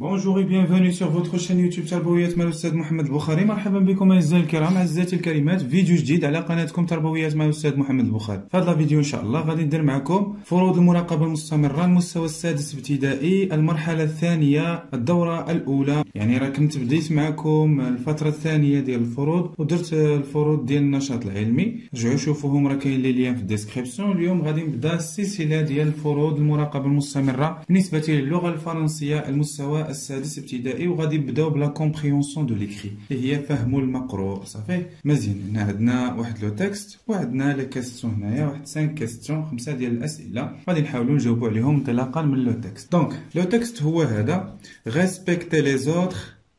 بونجور اي بيانفوني سور فوتخ شان يوتيوب تربويات مع الأستاذ محمد البخاري. مرحبا بكم أعزائي الكرام، عزاتي الكريمات، فيديو جديد على قناتكم تربويات مع الأستاذ محمد البخاري. في هذا الفيديو إن شاء الله غادي ندير معكم فروض المراقبة المستمرة المستوى السادس ابتدائي المرحلة الثانية الدورة الأولى. يعني راه كنت بديت معكم الفترة الثانية ديال الفروض ودرت الفروض ديال النشاط العلمي، رجعوا شوفوهم، راه كاين لي ليان في الديسكريبسيون. اليوم غادي نبدا السلسلة ديال الفروض المراقبة المستمرة بالنسبة للغة الفرنسية المستوى السادس ابتدائي، وغادي نبداو بلا كومبريونسيون دو ليكري اللي هي فهم المقروء. صافي مزيان، هنا عندنا واحد لو تكست وعندنا لا كاستيون، هنايا واحد 5 كاستيون، 5 ديال الاسئله غادي نحاولوا نجاوبوا عليهم انطلاقا من لو تكست. دونك لو تكست هو هذا: ريسبكتي لي زوتر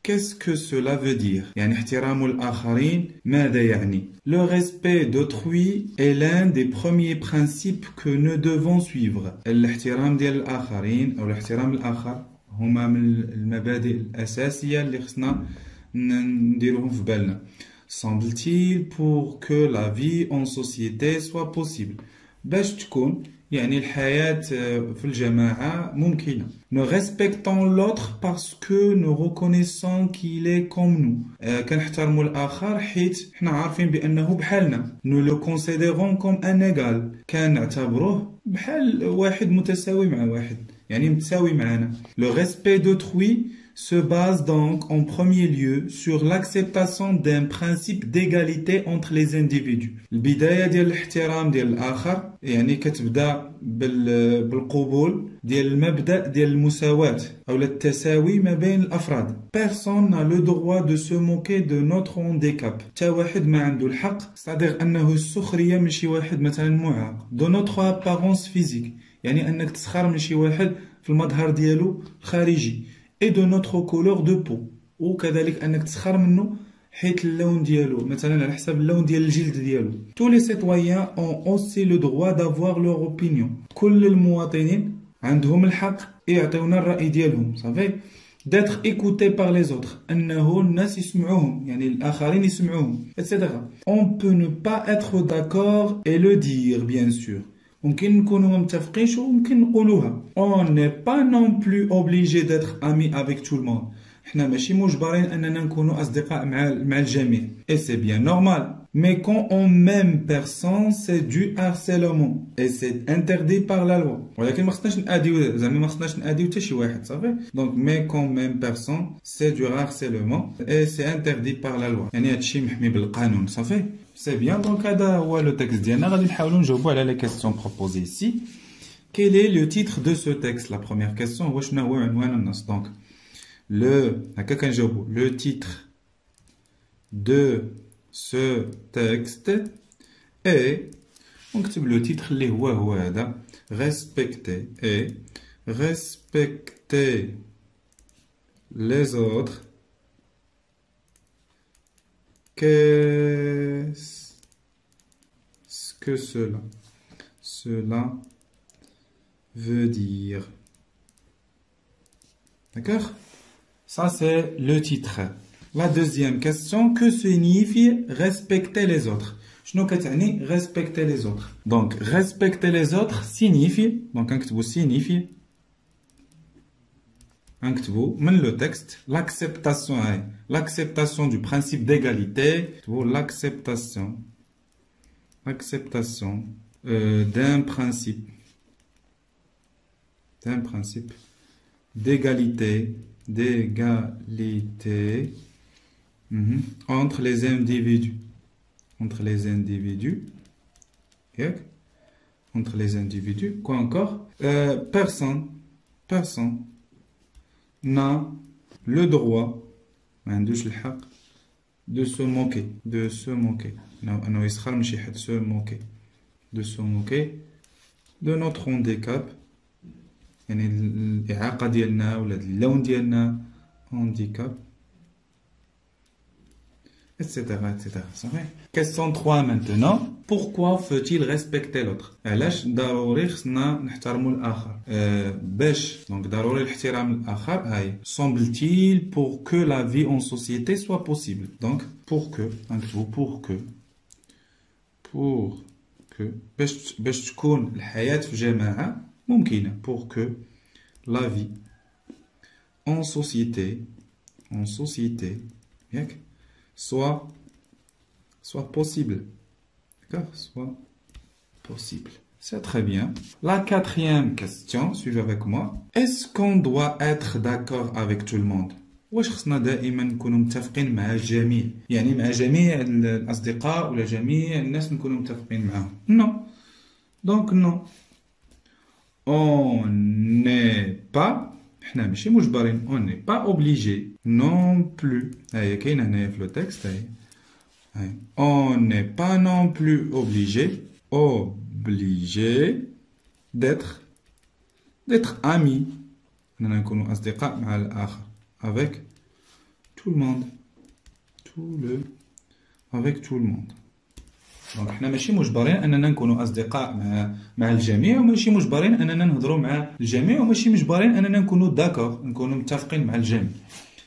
qu'est-ce que cela veut dire، يعني احترام الآخرين ماذا يعني. Le respect d'autrui est l'un des premiers principes que nous devons suivre. الاحترام ديال الآخرين او الاحترام الآخر هما من المبادئ الأساسية اللي خصنا نديروهم في بالنا. semble-t-il pour que la vie en société soit possible، باش تكون يعني الحياة في الجماعة ممكنة. nous respectons l'autre parce que nous reconnaissons qu'il est comme nous، كنحترموا الآخر حيت حنا عارفين بأنه بحالنا. nous le considérons comme un égal، كنعتبروه بحال واحد متساوي مع واحد، يعني متساوي معنا. Le respect d'autrui se base donc en premier lieu sur l'acceptation d'un principe d'égalité entre les individus. البداية ديال الاحترام ديال الآخر يعني كتبدا بالقبول ديال المبدأ ديال المساواة أو التساوي ما بين الأفراد. Personne n'a le droit de se moquer de notre handicap، تا واحد ما عنده الحق صادق أنه السخرية من شي واحد مثلا معاق. De notre apparence physique، يعني أنك تسخر من شي واحد في المظهر ديالو الخارجي. et de notre couleur de peau، وكذلك أنك تسخر منه حيت اللون ديالو، مثلا على حسب اللون ديال الجلد ديالو. tous les citoyens ont aussi le droit d'avoir leur opinion، كل المواطنين عندهم الحق يعطيونا الرأي ديالهم. صافي d'être écouté par les autres، أنه الناس يسمعوهم، يعني الآخرين يسمعوهم etc. on peut ne pas être d'accord et le dire bien sûr، ممكن نكونوا ما متفقينش وممكن نقولوها. on n'est pas non plus obligé d'être ami avec tout le monde، حنا ماشي مجبرين اننا نكونوا اصدقاء مع الجميع. et c'est bien normal، mais quand on m'aime personne c'est du harcèlement et c'est interdit par la loi، ولكن ما خصناش ناديو، زعما ما خصناش ناديو حتى شي واحد. صافي دونك mais quand m'aime personne c'est du harcèlement et c'est interdit par la loi، يعني هادشي محمي بالقانون. صافي سي بيان، دونك هذا هو لو تكست ديالنا، غادي نحاولوا نجاوبوا على لي كاستيون بروبوزي ايسي. كيل اي لو تيتر دو سو تكست، لا بروميير كاستيون هو شنو هو عنوان النص. دونك لو هكا كنجاوبوا لو تيتر دو سو تكست، اي ونكتب لو تيتر اللي هو هذا: ريسبكتي، اي ريسبكتي لي زوتر qu'est-ce que cela veut dire. D'accord, ça c'est le titre. La deuxième question: que signifie respecter les autres؟ شنو كتعني respecter les autres؟ Donc respecter les autres signifie، donc نكتبوا signifie، نكتبوا من لو تكست l'acceptation، هاي l'acceptation du principe d'égalité، نكتبوا l'acceptation d'un principe d'égalité entre les individus. Okay. Entre les individus. Quoi encore? Personne n'a le droit de se moquer. De se moquer de notre handicap. يعني الإعاقة ديالنا ولا اللون ديالنا handicap. etc. صحيح. Question 3 maintenant: pourquoi faut-il respecter l'autre؟ علاش ضروري خصنا نحترموا الآخر؟ باش، دونك ضروري الاحترام الآخر. هاي semble-t-il pour que la vie en société soit possible، دونك pour que باش تكون الحياة في جماعة ممكنة. pour que la vie en société, ياك soit possible, d'accord, soit possible. C'est très bien. La quatrième question, suivez avec moi. Est-ce qu'on doit être d'accord avec tout le monde? واش خصنا دائما نكونوا متفقين مع الجميع؟ يعني مع جميع الأصدقاء ولا جميع الناس نكونوا متفقين معاهم؟ نو. دونك نو. On n'est pas. حنا ماشي مجبرين. On n'est pas obligé. Non plus. هاهي كاينة هنايا في لو تكست هاهي. هاهي. On n'est pas non plus obligé. Obligé d'être ami. أننا نكون أصدقاء مع الآخر. Avec tout le monde. Avec tout le monde. Donc, حنا ماشي مجبرين أننا نكون أصدقاء مع الجميع، وماشي مجبرين أننا نهضروا مع الجميع، وماشي مجبرين أننا نكونوا داكور، نكونوا متفقين مع الجميع.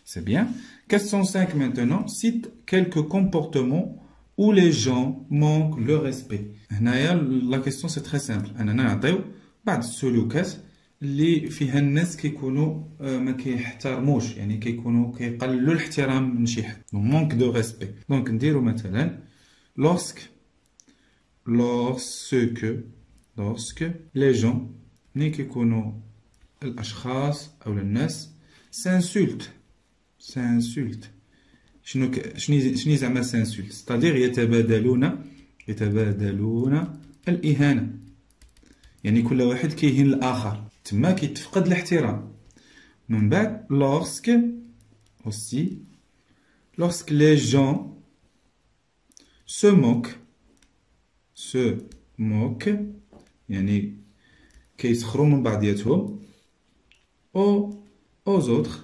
C'est bien. Question 5 maintenant. Cite quelques comportements où les gens manquent le respect. هنايا لا كيستيون سي تري سامبل، أننا نعطيو بعض السلوكات اللي فيها الناس كيكونوا ما كيحترموش، يعني كيكونوا كيقللوا الاحترام من شي حد. مونك دو ريسبي. دونك نديرو مثلا lorsque les gens ملي كيكونوا الاشخاص او الناس s'insultent. شنو زعما s'insultent؟ ستادير يتبادلون الاهانه، يعني كل واحد كيهين الاخر، تما كيتفقد الاحترام. من بعد lorsque les gens se moquent يعني كيسخروا من بعضياتهم aux autres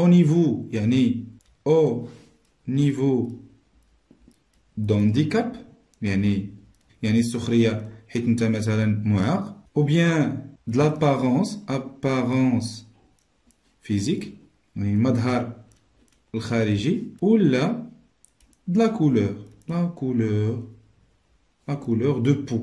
au niveau d'handicap يعني السخرية حيت انت مثلا معاق ou bien de l'apparence, physique, يعني المظهر الخارجي، ولا de la couleur, de peau،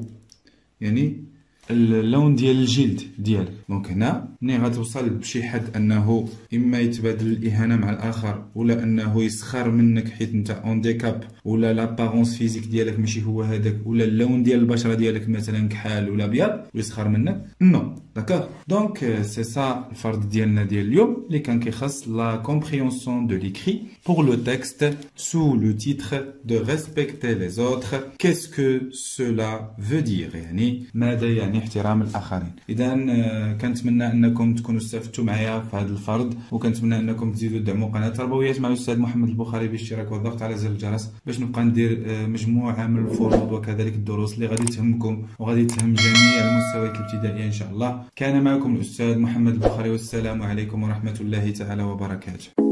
يعني اللون ديال الجلد ديالك. دونك هنا ملي غتوصل بشي حد انه اما يتبادل الاهانه مع الاخر، ولا انه يسخر منك حيت انت اونديكاب، ولا لابارونس فيزيك ديالك ماشي هو هذاك، ولا اللون ديال البشره ديالك مثلا كحال ولا ابيض ويسخر منك، نو داكوغ. دونك سي سا الفرض ديالنا ديال اليوم اللي كان كيخص لا كومبريونسيون دو ليكري بور لو تيكست سو لو تيتر دو ريسبكتي لي زوتر. كيسكو سولا فو دير؟ يعني ماذا يعني احترام الآخرين. إذا كنتمنى أنكم تكونوا استفدتوا معايا في هذا الفرض، وكنتمنى أنكم تزيدوا تدعموا قناة تربويات مع الأستاذ محمد البخاري بالاشتراك والضغط على زر الجرس باش نبقى ندير مجموعة من الفروض وكذلك الدروس اللي غادي تهمكم وغادي تهم جميع المستويات الابتدائية إن شاء الله. كان معكم الأستاذ محمد البخاري، والسلام عليكم ورحمة الله تعالى وبركاته.